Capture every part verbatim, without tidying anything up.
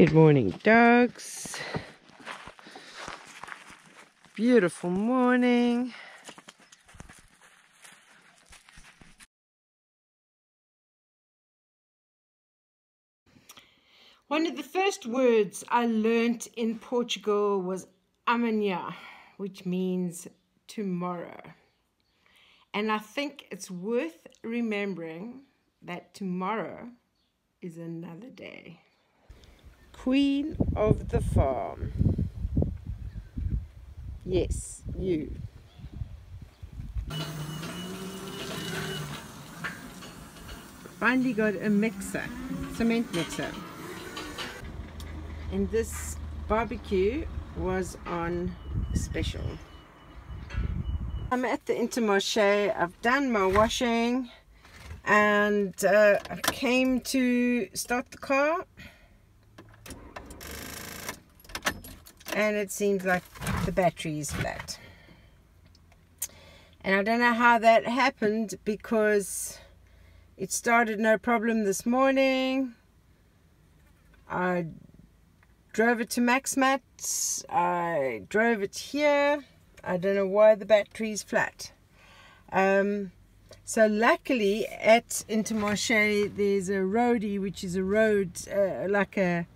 Good morning, dogs. Beautiful morning. One of the first words I learnt in Portugal was Amanhã, which means tomorrow. And I think it's worth remembering that tomorrow is another day. Queen of the farm. Yes, you. Finally got a mixer, cement mixer. And this barbecue was on special. I'm at the Intermarché. I've done my washing and uh, I came to start the car, and it seems like the battery is flat. And I don't know how that happened, because it started no problem this morning. I drove it to Max Mat, I drove it here. I don't know why the battery is flat. Um, so luckily at Intermarché there's a roadie, which is a road, uh, like a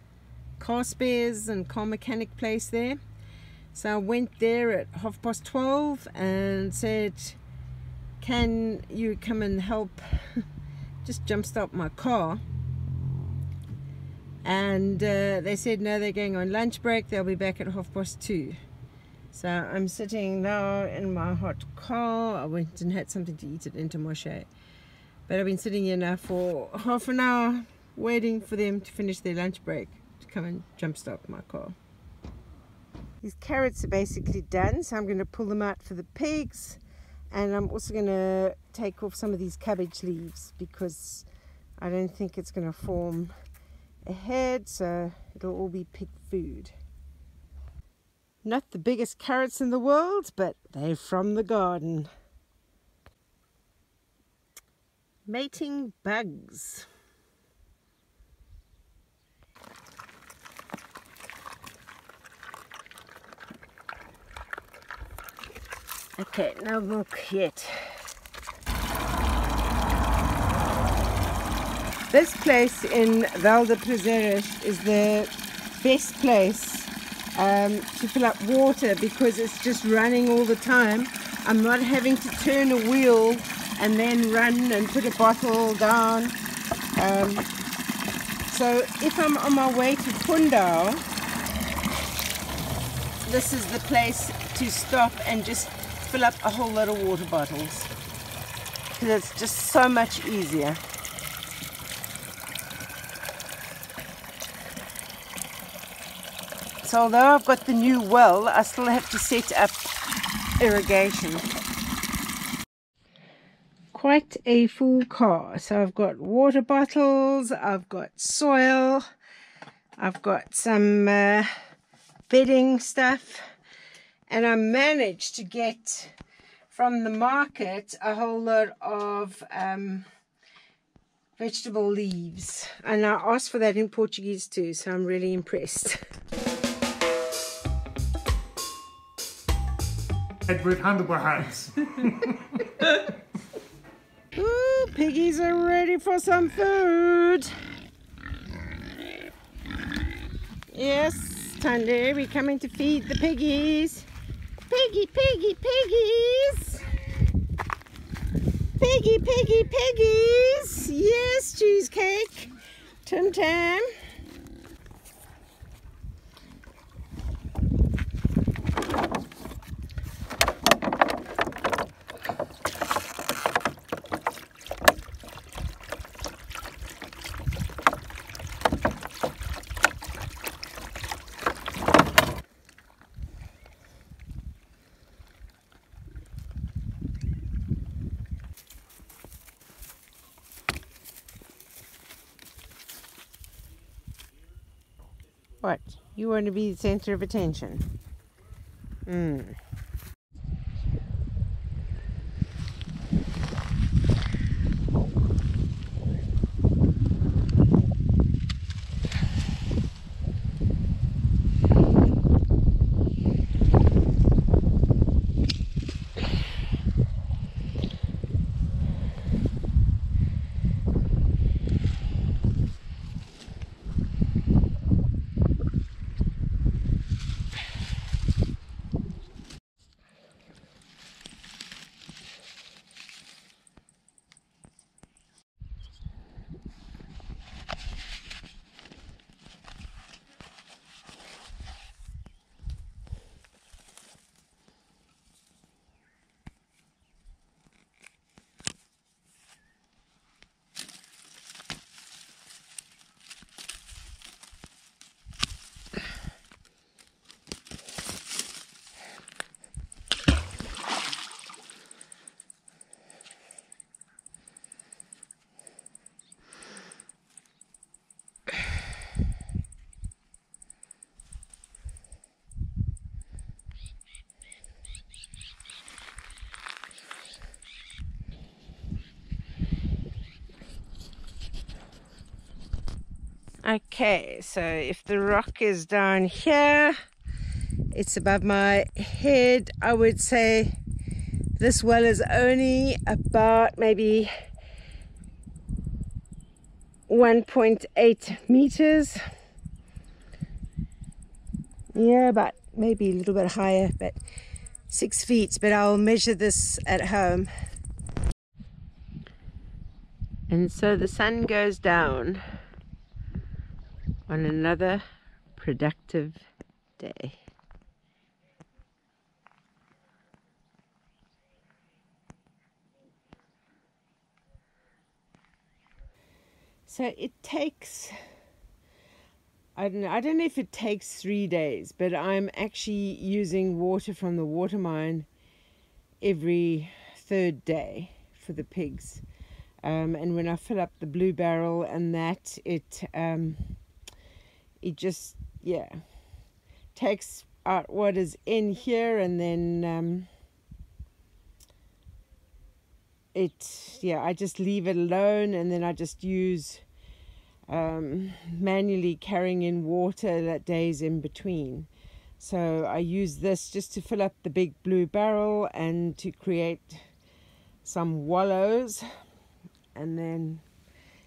car spares and car mechanic place there. So I went there at half past twelve and said, can you come and help just jumpstart my car? And uh, they said no, they're going on lunch break, they'll be back at half past two. So I'm sitting now in my hot car. I went and had something to eat at Intermarché, but I've been sitting here now for half an hour waiting for them to finish their lunch break to come and jumpstart my car. These carrots are basically done, so I'm going to pull them out for the pigs, and I'm also going to take off some of these cabbage leaves because I don't think it's going to form ahead, so it'll all be pig food. Not the biggest carrots in the world, but they're from the garden. Mating bugs. Okay, no milk yet. This place in Valdeprezeres is the best place um, to fill up water, because it's just running all the time. I'm not having to turn a wheel and then run and put a bottle down. Um, so if I'm on my way to Pundau, this is the place to stop and just fill up a whole lot of water bottles, because it's just so much easier. So although I've got the new well, I still have to set up irrigation. Quite a full car. So I've got water bottles, I've got soil, I've got some uh, bedding stuff, and I managed to get from the market a whole lot of um, vegetable leaves. And I asked for that in Portuguese too, so I'm really impressed. With handlebar hands. Ooh, piggies are ready for some food. Yes, Tunde, we're coming to feed the piggies. Piggy, piggy, piggies. Piggy, piggy, piggies. Yes, cheesecake. Tim Tam. What? You want to be the center of attention? Mm. Okay, so if the rock is down here, it's above my head. I would say this well is only about maybe one point eight meters. Yeah, but maybe a little bit higher, but six feet. But I'll measure this at home. And so the sun goes down on another productive day. So it takes, I don't know, I don't know if it takes three days, but I'm actually using water from the water mine every third day for the pigs. Um, and when I fill up the blue barrel and that, it um, it just, yeah, takes out what is in here, and then um, it, yeah, I just leave it alone, and then I just use um, manually carrying in water that days in between. So I use this just to fill up the big blue barrel and to create some wallows, and then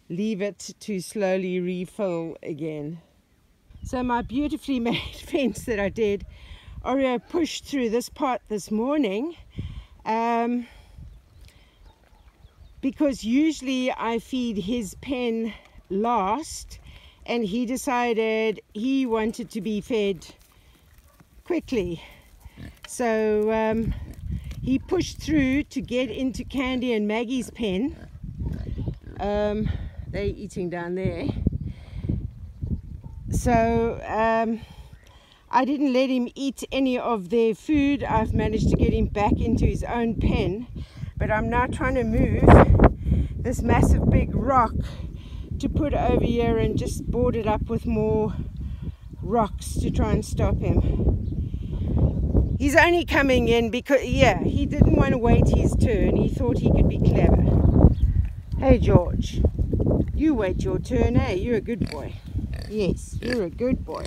leave it to slowly refill again. So my beautifully made fence that I did, Oreo pushed through this part this morning, um, because usually I feed his pen last, and he decided he wanted to be fed quickly. So um, he pushed through to get into Candy and Maggie's pen. Um, they're eating down there, so um, I didn't let him eat any of their food. I've managed to get him back into his own pen, but I'm now trying to move this massive big rock to put over here and just board it up with more rocks to try and stop him. He's only coming in because, yeah, he didn't want to wait his turn. He thought he could be clever. Hey George, you wait your turn, eh? You're a good boy. Yes, you're a good boy.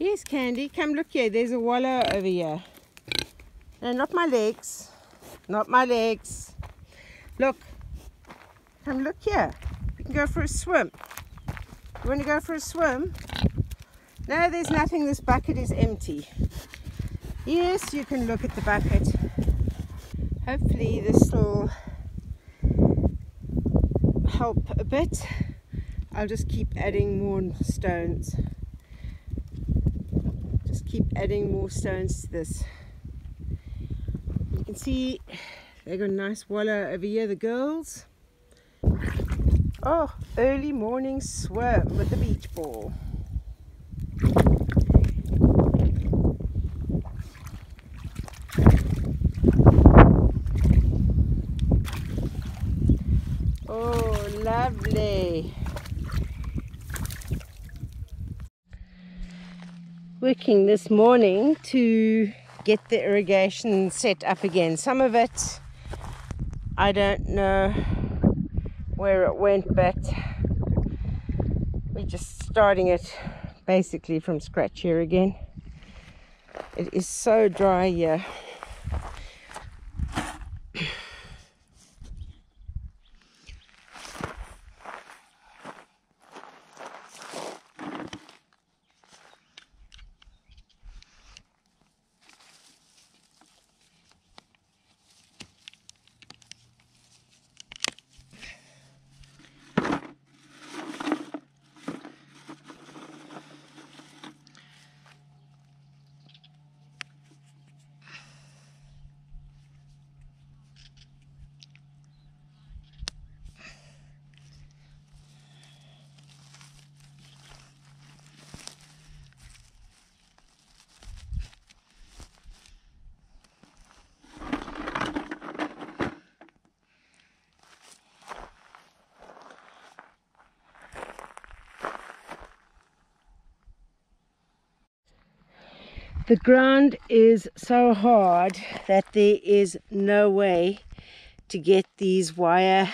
Yes, Candy, come look here. There's a wallow over here. No, not my legs. Not my legs. Look. Come look here. You can go for a swim. You want to go for a swim? No, there's nothing. This bucket is empty. Yes, you can look at the bucket. Hopefully this will help a bit. I'll just keep adding more stones. Keep adding more stones to this. You can see they've got a nice wallow over here, the girls. Oh, early morning swim with the beach ball. Oh, lovely. Working this morning to get the irrigation set up again. Some of it, I don't know where it went, but we're just starting it basically from scratch here again. It is so dry here. The ground is so hard that there is no way to get these wire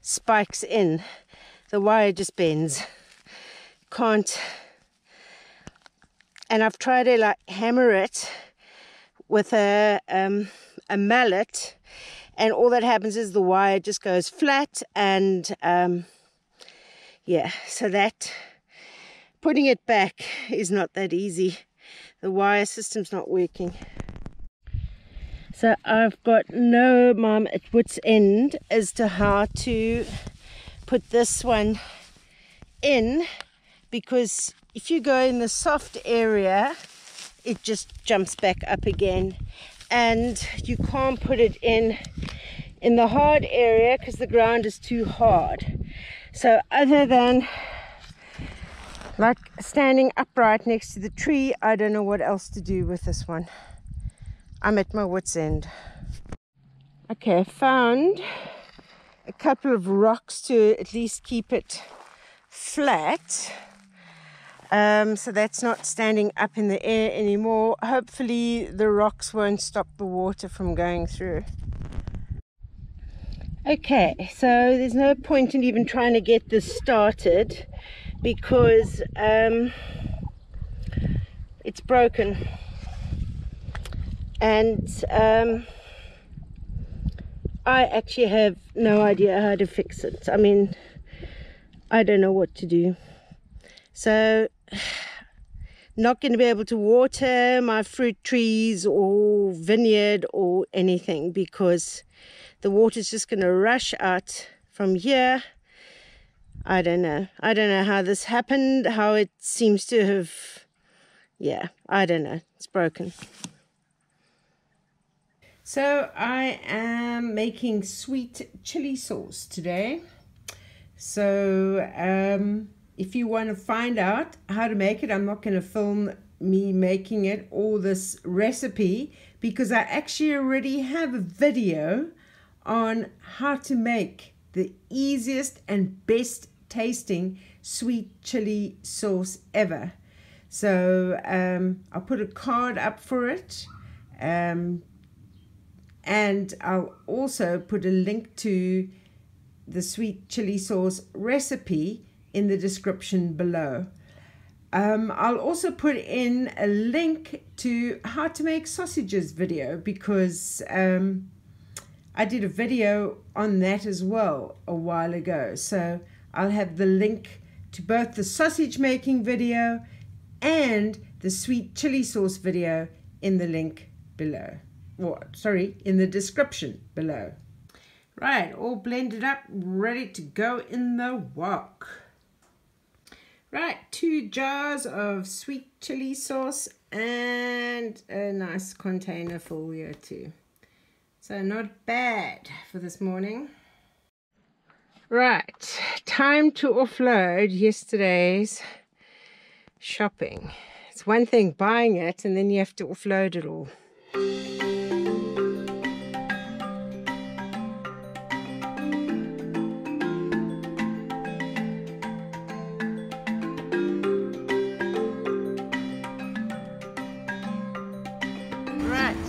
spikes in. The wire just bends. Can't. And I've tried to like hammer it with a, um, a mallet, and all that happens is the wire just goes flat, and um, yeah, so that, putting it back is not that easy. The wire system's not working. So I've got no mum at wit's end as to how to put this one in, because if you go in the soft area it just jumps back up again, and you can't put it in in the hard area because the ground is too hard. So other than like standing upright next to the tree, I don't know what else to do with this one. I'm at my wit's end. Okay, I found a couple of rocks to at least keep it flat. Um, so that's not standing up in the air anymore. Hopefully the rocks won't stop the water from going through. Okay, so there's no point in even trying to get this started, because um, it's broken, and um, I actually have no idea how to fix it. I mean, I don't know what to do. So not going to be able to water my fruit trees or vineyard or anything, because the water's just going to rush out from here. I don't know. I don't know how this happened, how it seems to have... Yeah, I don't know. It's broken. So I am making sweet chili sauce today. So um, if you want to find out how to make it, I'm not going to film me making it or this recipe, because I actually already have a video on how to make the easiest and best tasting sweet chili sauce ever. So um, I'll put a card up for it, um, and I'll also put a link to the sweet chili sauce recipe in the description below. Um, I'll also put in a link to how to make sausages video, because um, I did a video on that as well a while ago, so I'll have the link to both the sausage making video and the sweet chili sauce video in the link below, or sorry, in the description below. Right, all blended up, ready to go in the wok. Right, two jars of sweet chili sauce and a nice container full here too. So not bad for this morning. Right, time to offload yesterday's shopping. It's one thing buying it, and then you have to offload it all.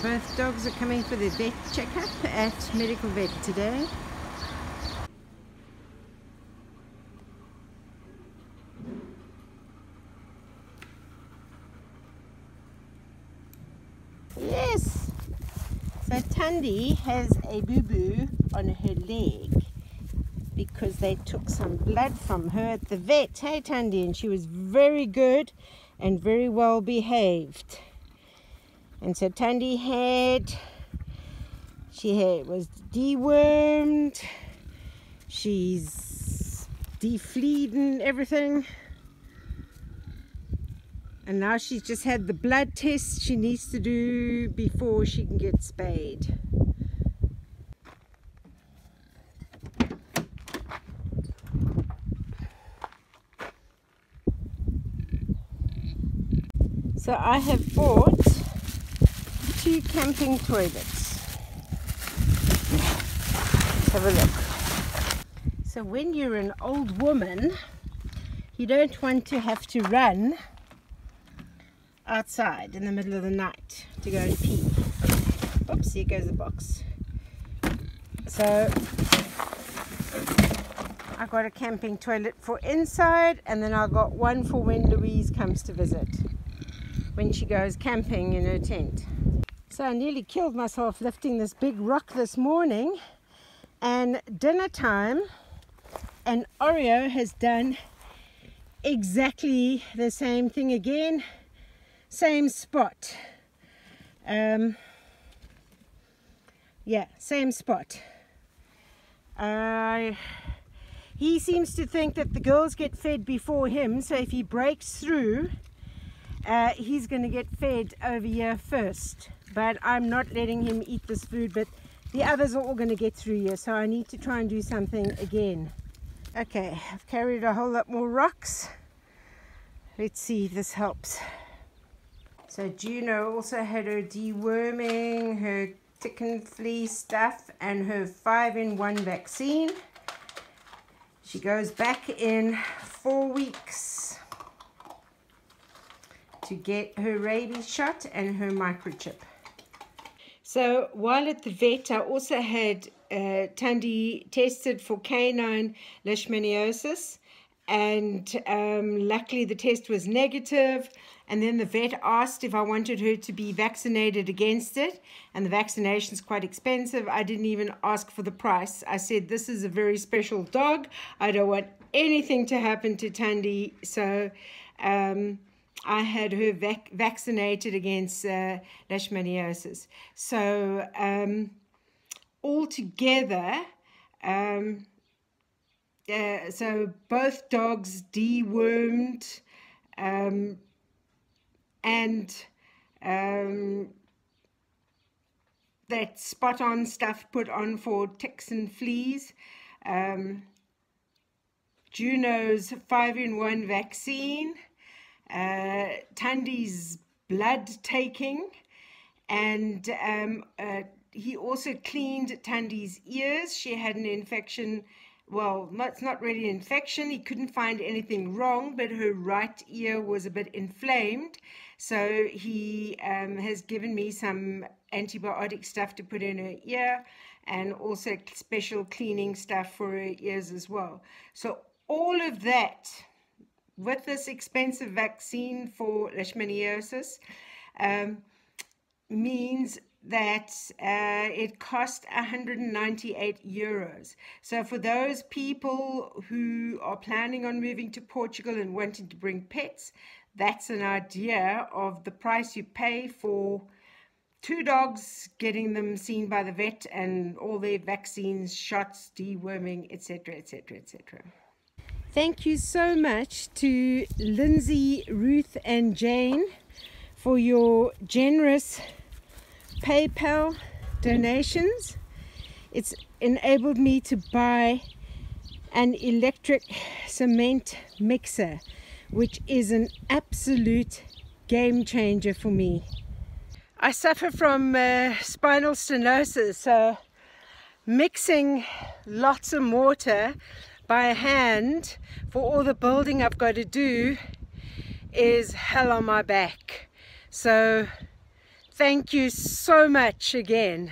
Both dogs are coming for their vet checkup at Medical Vet today. Tandy has a boo-boo on her leg because they took some blood from her at the vet, hey Tandy, and she was very good and very well behaved. And so Tandy had, she had, was dewormed, she's defleed and everything. And now she's just had the blood test she needs to do before she can get spayed. So I have bought two camping toilets. Let's have a look. So when you're an old woman, you don't want to have to run outside in the middle of the night to go and pee. Oops, here goes the box. So I got a camping toilet for inside, and then I got one for when Louise comes to visit, when she goes camping in her tent. So I nearly killed myself lifting this big rock this morning, and dinner time, and Oreo has done exactly the same thing again. Same spot, um, yeah, same spot. Uh, he seems to think that the girls get fed before him, so if he breaks through, uh, he's going to get fed over here first. But I'm not letting him eat this food, but the others are all going to get through here, so I need to try and do something again. Okay, I've carried a whole lot more rocks. Let's see if this helps. So Juno also had her deworming, her tick and flea stuff, and her five in one vaccine. She goes back in four weeks to get her rabies shot and her microchip. So while at the vet, I also had uh, Tandy tested for canine leishmaniosis. And um, luckily the test was negative, and then the vet asked if I wanted her to be vaccinated against it, and the vaccination's quite expensive. I didn't even ask for the price. I said, this is a very special dog. I don't want anything to happen to Tandy, so um, I had her vac vaccinated against uh, leishmaniosis. So um, altogether, um, Uh, so both dogs dewormed, um, and um, that spot-on stuff put on for ticks and fleas. Um, Juno's five in one vaccine, uh, Tandy's blood taking, and um, uh, he also cleaned Tandy's ears. She had an infection. Well, it's not really an infection. He couldn't find anything wrong, but her right ear was a bit inflamed. So he um, has given me some antibiotic stuff to put in her ear, and also special cleaning stuff for her ears as well. So all of that, with this expensive vaccine for leishmaniosis, um, means that uh, it cost one hundred ninety-eight euros. So for those people who are planning on moving to Portugal and wanting to bring pets, that's an idea of the price you pay for two dogs, getting them seen by the vet and all their vaccines, shots, deworming, etc, etc, et cetera. Thank you so much to Lindsay, Ruth and Jane for your generous PayPal donations. It's enabled me to buy an electric cement mixer, which is an absolute game changer for me. I suffer from uh, spinal stenosis, so mixing lots of mortar by hand for all the building I've got to do is hell on my back. So thank you so much again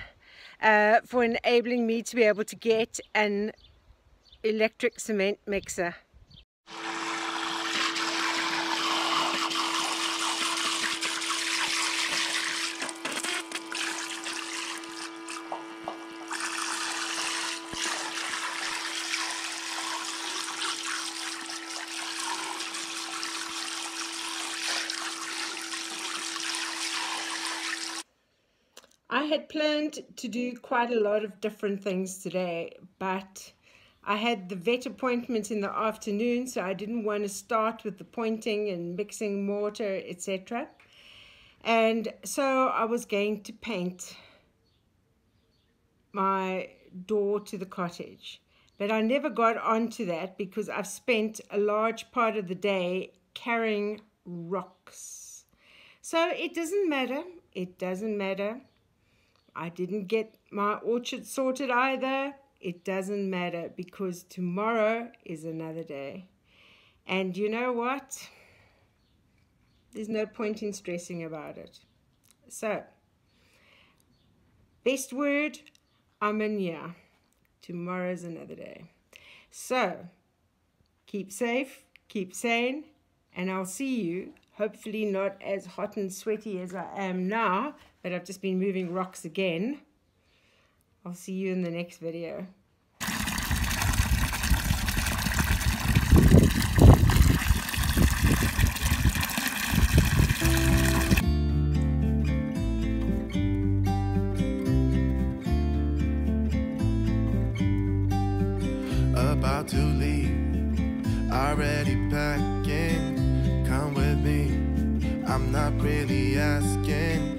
uh, for enabling me to be able to get an electric cement mixer. I had planned to do quite a lot of different things today, but I had the vet appointment in the afternoon, so I didn't want to start with the pointing and mixing mortar, et cetera. And so I was going to paint my door to the cottage. But I never got onto that because I've spent a large part of the day carrying rocks. So it doesn't matter. It doesn't matter. I didn't get my orchard sorted either. It doesn't matter because tomorrow is another day. And you know what? There's no point in stressing about it. So, best word, Amanhã. Tomorrow's another day. So, keep safe, keep sane, and I'll see you. Hopefully not as hot and sweaty as I am now, but I've just been moving rocks again. I'll see you in the next video. About to leave, already packing. Come with me, I'm not really asking.